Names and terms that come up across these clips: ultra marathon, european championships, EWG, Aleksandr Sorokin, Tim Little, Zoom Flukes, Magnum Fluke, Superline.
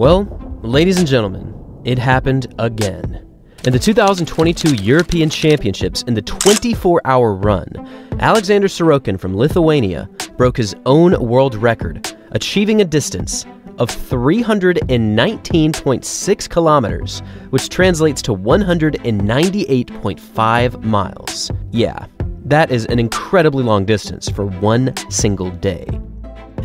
Well, ladies and gentlemen, it happened again. In the 2022 European Championships, in the 24-hour run, Aleksandr Sorokin from Lithuania broke his own world record, achieving a distance of 319.6 kilometers, which translates to 198.5 miles. Yeah, that is an incredibly long distance for one single day.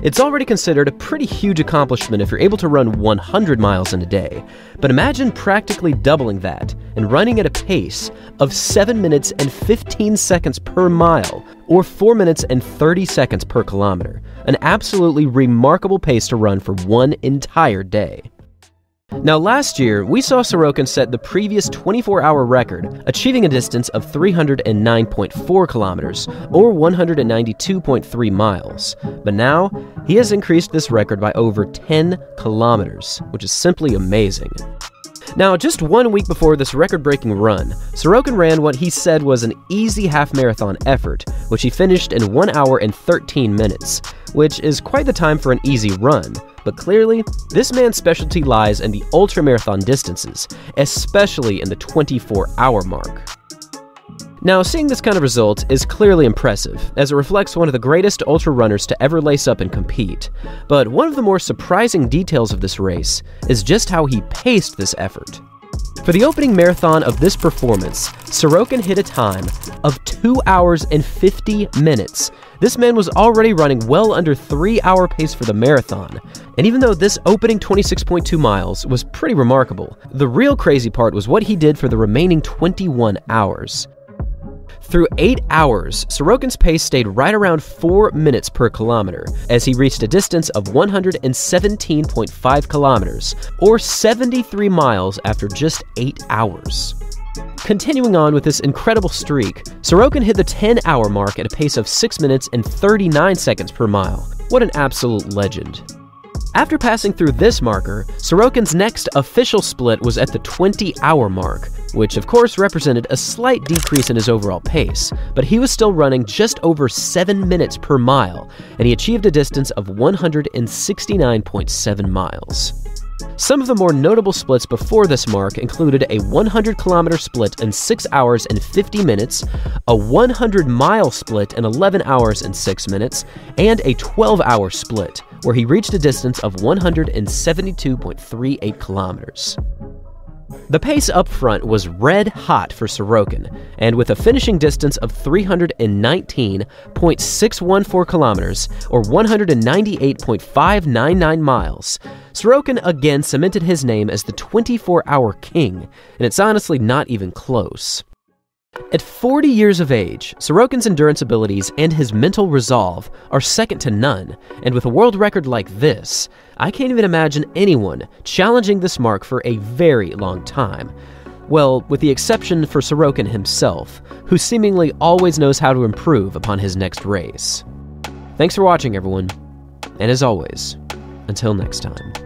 It's already considered a pretty huge accomplishment if you're able to run 100 miles in a day, but imagine practically doubling that and running at a pace of 7 minutes and 15 seconds per mile, or 4 minutes and 30 seconds per kilometer. An absolutely remarkable pace to run for one entire day. Now last year, we saw Sorokin set the previous 24-hour record, achieving a distance of 309.4 kilometers, or 192.3 miles. But now, he has increased this record by over 10 kilometers, which is simply amazing. Now, just 1 week before this record-breaking run, Sorokin ran what he said was an easy half-marathon effort, which he finished in 1 hour and 13 minutes, which is quite the time for an easy run. But clearly, this man's specialty lies in the ultramarathon distances, especially in the 24-hour mark. Now, seeing this kind of result is clearly impressive, as it reflects one of the greatest ultra runners to ever lace up and compete. But one of the more surprising details of this race is just how he paced this effort. For the opening marathon of this performance, Sorokin hit a time of 2 hours and 50 minutes. This man was already running well under 3-hour pace for the marathon. And even though this opening 26.2 miles was pretty remarkable, the real crazy part was what he did for the remaining 21 hours. Through 8 hours, Sorokin's pace stayed right around 4 minutes per kilometer, as he reached a distance of 117.5 kilometers, or 73 miles after just 8 hours. Continuing on with this incredible streak, Sorokin hit the 10-hour mark at a pace of 6 minutes and 39 seconds per mile. What an absolute legend. After passing through this marker, Sorokin's next official split was at the 20-hour mark, which of course represented a slight decrease in his overall pace, but he was still running just over 7 minutes per mile, and he achieved a distance of 169.7 miles. Some of the more notable splits before this mark included a 100-kilometer split in 6 hours and 50 minutes, a 100-mile split in 11 hours and 6 minutes, and a 12-hour split, where he reached a distance of 172.38 kilometers. The pace up front was red hot for Sorokin, and with a finishing distance of 319.614 kilometers, or 198.599 miles, Sorokin again cemented his name as the 24-hour king, and it's honestly not even close. At 40 years of age, Sorokin's endurance abilities and his mental resolve are second to none, and with a world record like this, I can't even imagine anyone challenging this mark for a very long time. Well, with the exception for Sorokin himself, who seemingly always knows how to improve upon his next race. Thanks for watching, everyone, and as always, until next time.